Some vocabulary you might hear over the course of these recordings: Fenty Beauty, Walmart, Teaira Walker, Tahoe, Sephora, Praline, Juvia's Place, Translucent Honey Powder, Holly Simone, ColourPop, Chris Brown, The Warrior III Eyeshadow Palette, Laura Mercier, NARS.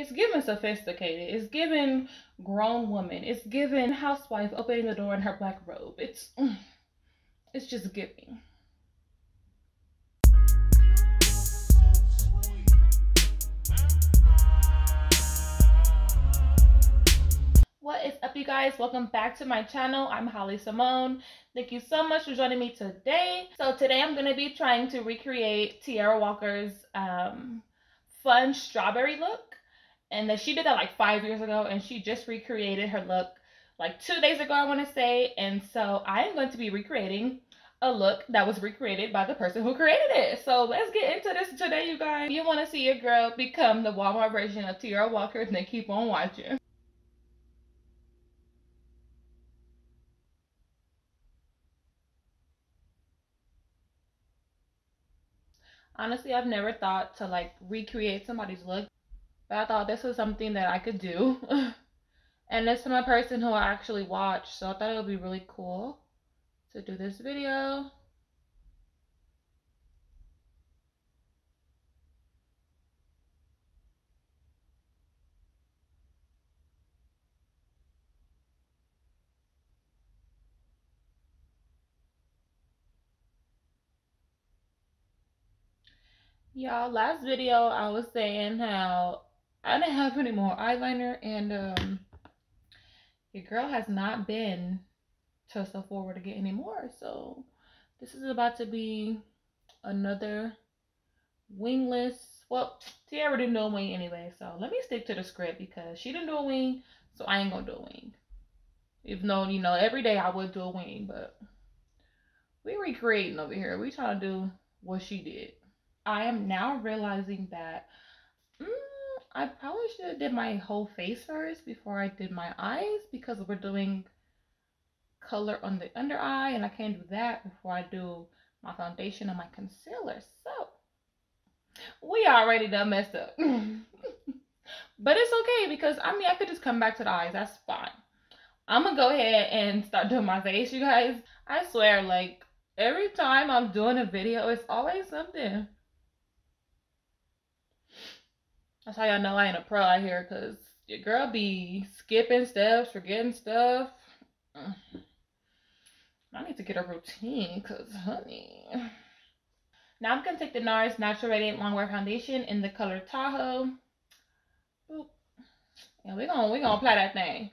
It's giving sophisticated. It's giving grown woman. It's giving housewife opening the door in her black robe. It's just giving. What is up, you guys? Welcome back to my channel. I'm Holly Simone. Thank you so much for joining me today. So today I'm going to be trying to recreate Teaira Walker's fun strawberry look. And then she did that like 5 years ago, and she just recreated her look like 2 days ago, I want to say. And so I'm going to be recreating a look that was recreated by the person who created it. So let's get into this today, you guys. If you want to see your girl become the Walmart version of Teaira Walker, then keep on watching. Honestly, I've never thought to like recreate somebody's look, but I thought this was something that I could do. And it's from a person who I actually watched, so I thought it would be really cool to do this video. Y'all, last video I was saying how I didn't have any more eyeliner, and your girl has not been to Sephora to get any more. So this is about to be another wingless. Well, Teaira didn't do a wing anyway, so let me stick to the script because she didn't do a wing, so I ain't gonna do a wing. Even though, you know, every day I would do a wing, but we recreating over here. We trying to do what she did. I am now realizing that I probably should have did my whole face first before I did my eyes, because we're doing color on the under eye, and I can't do that before I do my foundation and my concealer. So we already done messed up. But it's okay, because I mean, I could just come back to the eyes. That's fine. I'm gonna go ahead and start doing my face, you guys. I swear, like, every time I'm doing a video, it's always something. That's how y'all know I ain't a pro out here, because your girl be skipping steps, forgetting stuff. I need to get a routine, because, honey. Now I'm going to take the NARS Natural Radiant Longwear Foundation in the color Tahoe. Boop. And we're gonna apply that thing.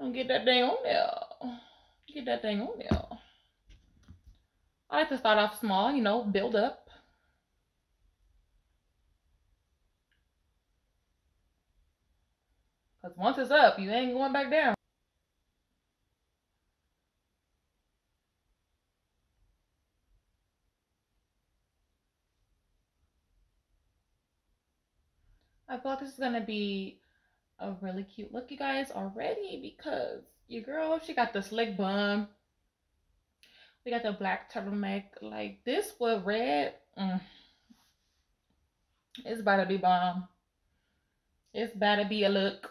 I'm going to get that thing on there. Get that thing on there. I like to start off small, you know, build up. Because once it's up, you ain't going back down. I feel like this is going to be a really cute look, you guys, already, because your girl, she got the slick bun. We got the black turtleneck. Like, this with red, it's about to be bomb. It's about to be a look.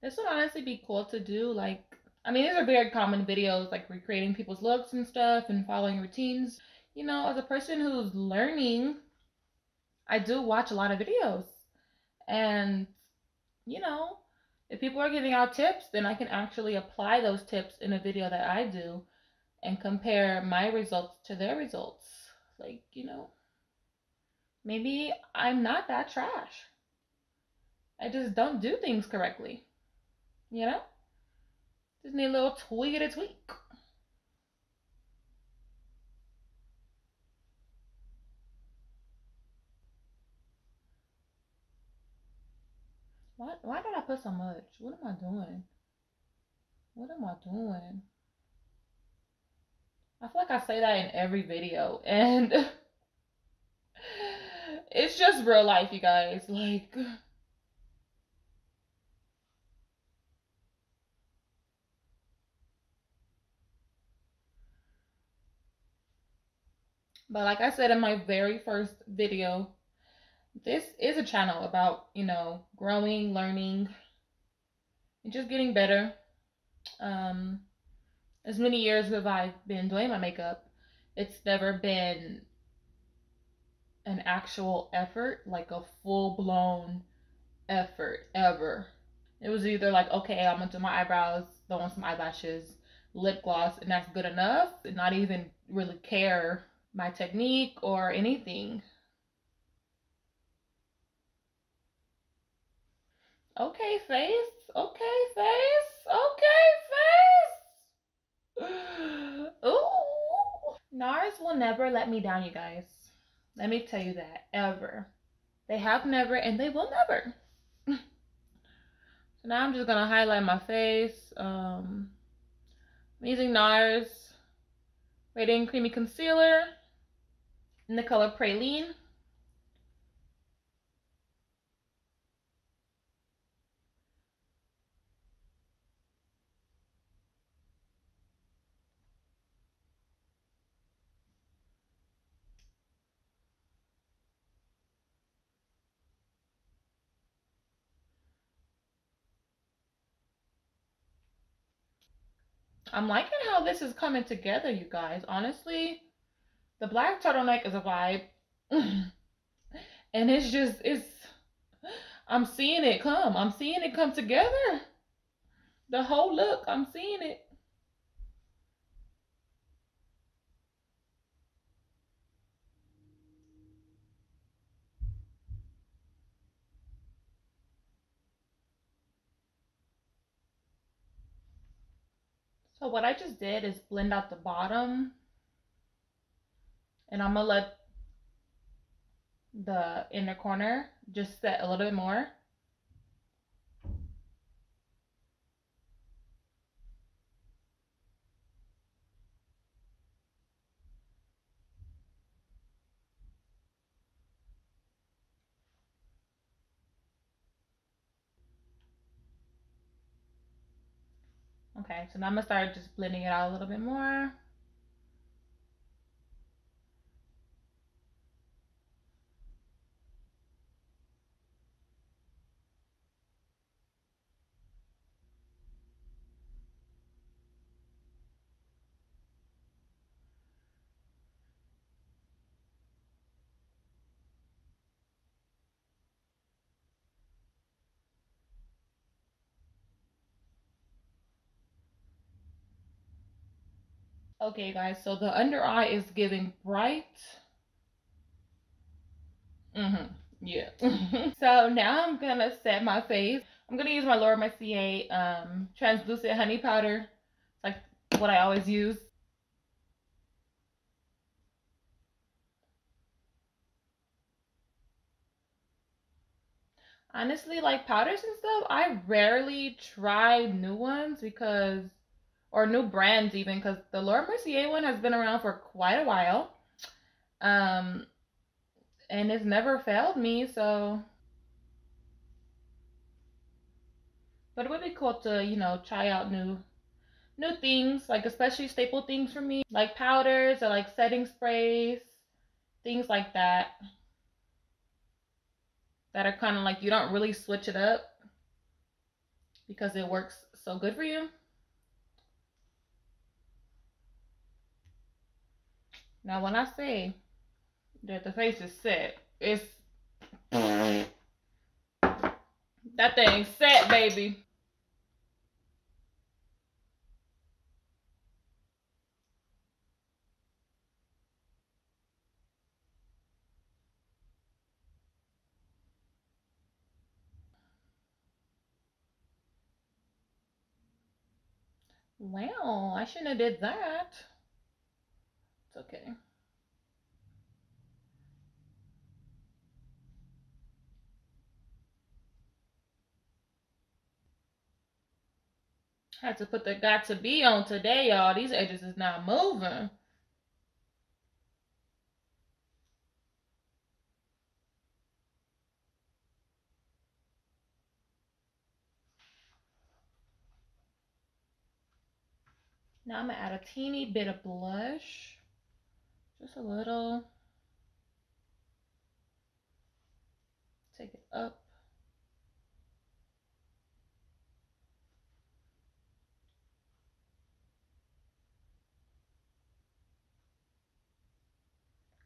This would honestly be cool to do. Like, I mean, these are very common videos, like recreating people's looks and stuff and following routines. You know, as a person who's learning, I do watch a lot of videos. And, you know, if people are giving out tips, then I can actually apply those tips in a video that I do and compare my results to their results. Like, you know, maybe I'm not that trash. I just don't do things correctly. You know? Just need a little tweak and a tweak. Why did I put so much? What am I doing? What am I doing? I feel like I say that in every video, and it's just real life, you guys. Like, But like I said in my very first video, this is a channel about, you know, growing, learning, and just getting better. As many years as I've been doing my makeup, it's never been an actual effort, like a full-blown effort, ever. It was either like, okay, I'm gonna do my eyebrows, throw on some eyelashes, lip gloss, and that's good enough, and not even really care my technique or anything. Okay, face. Okay, face. Okay, face. Ooh. NARS will never let me down, you guys. Let me tell you that. Ever. They have never and they will never. So now I'm just going to highlight my face. I'm using NARS Radiant Creamy Concealer in the color Praline. I'm liking how this is coming together, you guys. Honestly, the black turtleneck is a vibe. And it's just, I'm seeing it come. I'm seeing it come together. The whole look, I'm seeing it. So what I just did is blend out the bottom, and I'm gonna let the inner corner just set a little bit more. Okay, so now I'm going to start just blending it out a little bit more. Okay, guys, so the under eye is giving bright. Yeah. So now I'm going to set my face. I'm going to use my Laura Mercier Translucent Honey Powder. It's like what I always use. Honestly, like powders and stuff, I rarely try new ones because... or new brands even, because the Laura Mercier one has been around for quite a while. And it's never failed me, so. But it would be cool to, you know, try out new things, like especially staple things for me, like powders or like setting sprays, things like that. That are kind of like, you don't really switch it up because it works so good for you. Now, when I say that the face is set, it's... That thing's set, baby. Wow, I shouldn't have did that. Okay. Had to put the got to be on today, y'all. These edges is not moving. Now I'm gonna add a teeny bit of blush. just a little, take it up.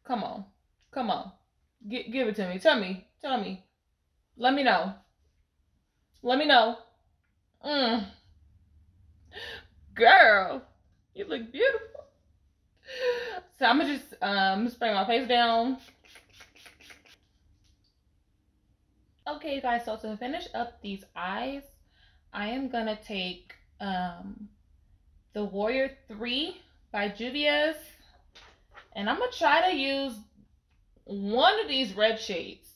Come on, come on, give it to me. Tell me, let me know. Girl, you look beautiful. So I'm gonna just spray my face down. Okay, you guys, so to finish up these eyes, I am gonna take The Warrior III by Juvia's. And I'm going to try to use one of these red shades.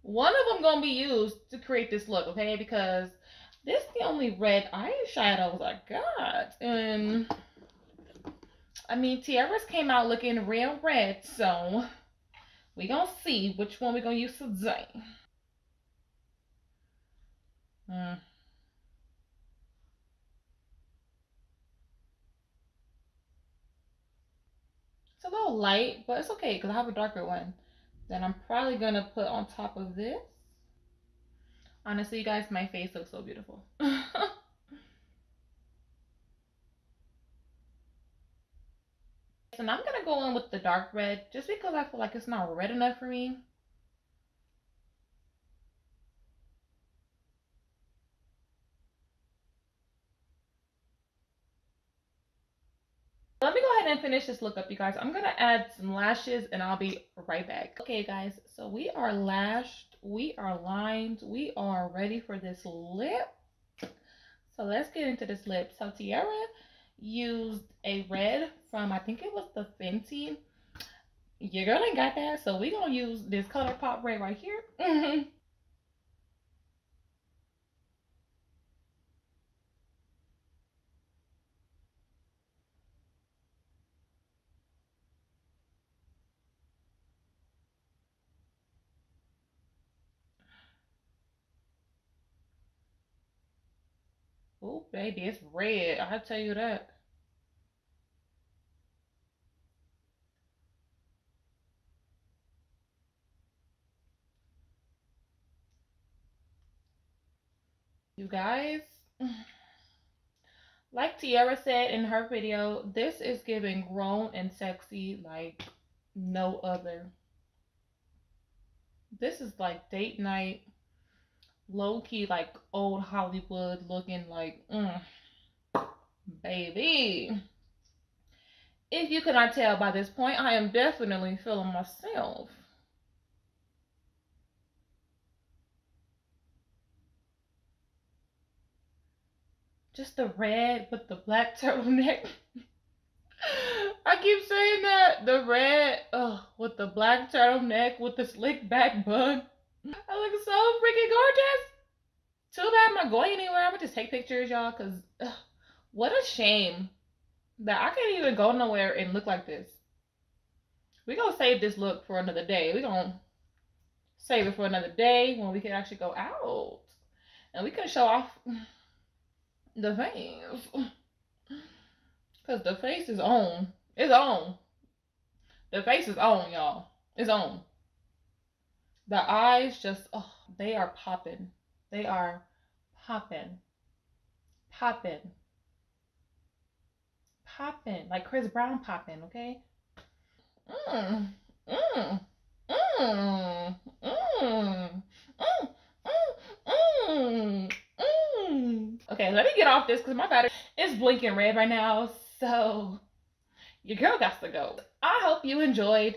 One of them going to be used to create this look, okay? Because this is the only red eyeshadows I got. And, I mean, Teaira's came out looking real red. So, we're going to see which one we're going to use today. It's a little light, but it's okay because I have a darker one that I'm probably gonna put on top of this. Honestly, you guys, my face looks so beautiful. And I'm gonna go in with the dark red just because I feel like it's not red enough for me. Let me go ahead and finish this look up, you guys. I'm gonna add some lashes and I'll be right back. Okay, guys, so we are lashed, we are lined, we are ready for this lip. So let's get into this lip. So Teaira used a red from, I think it was the Fenty. Your girl ain't got that, so we're gonna use this ColourPop red right here. Oh, baby, it's red. I'll tell you that. You guys, like Teaira said in her video, this is giving grown and sexy like no other. This is like date night. Low-key like old Hollywood looking like baby. If you cannot tell by this point, I am definitely feeling myself. Just the red with the black turtleneck. I keep saying that, the red with the black turtleneck with the slick back bun. I look so freaking gorgeous. Too bad I'm not going anywhere. I'm gonna just take pictures, y'all, because what a shame that I can't even go nowhere and look like this. We're gonna save this look for another day. We're gonna save it for another day when we can actually go out and we can show off the face, because the face is on. It's on. The face is on, y'all. It's on. The eyes just, oh, they are popping. They are popping. Popping. Popping. Like Chris Brown popping, okay? Okay, let me get off this because my battery is blinking red right now. So, your girl got to go. I hope you enjoyed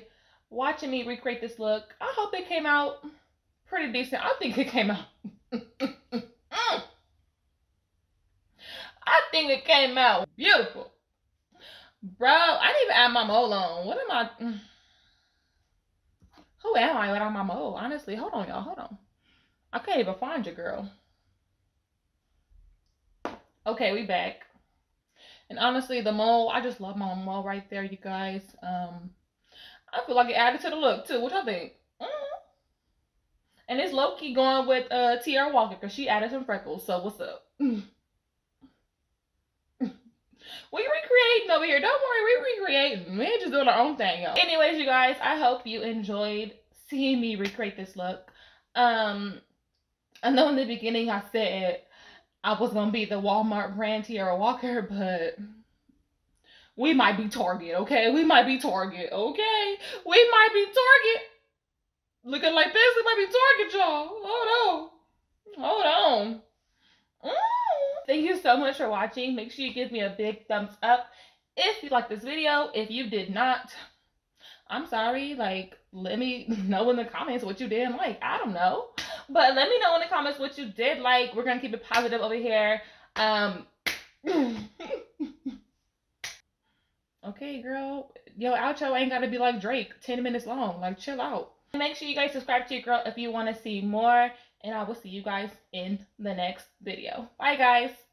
watching me recreate this look. I hope it came out pretty decent. I think it came out. I think it came out beautiful. Bro, I didn't even add my mole on. What am I? Who am I without my mole? Honestly, hold on, y'all. Hold on. I can't even find your girl. Okay, we back. And honestly, the mole, I just love my mole right there, you guys. I feel like it added to the look too. What y'all think? And it's low-key going with Teaira Walker because she added some freckles. So what's up? We recreating over here. Don't worry, we recreating. We're just doing our own thing, y'all. Anyways, you guys, I hope you enjoyed seeing me recreate this look. I know in the beginning I said I was gonna be the Walmart brand Teaira Walker, but we might be Target, okay? We might be Target, okay? We might be Target. Looking like this, we might be Target, y'all. Hold on. Hold on. Thank you so much for watching. Make sure you give me a big thumbs up if you like this video. If you did not, I'm sorry. Like, let me know in the comments what you didn't like. I don't know. But let me know in the comments what you did like. We're going to keep it positive over here. Okay, girl. Yo, outro ain't got to be like Drake. 10 minutes long. Like, chill out. Make sure you guys subscribe to your girl if you want to see more. And I will see you guys in the next video. Bye, guys.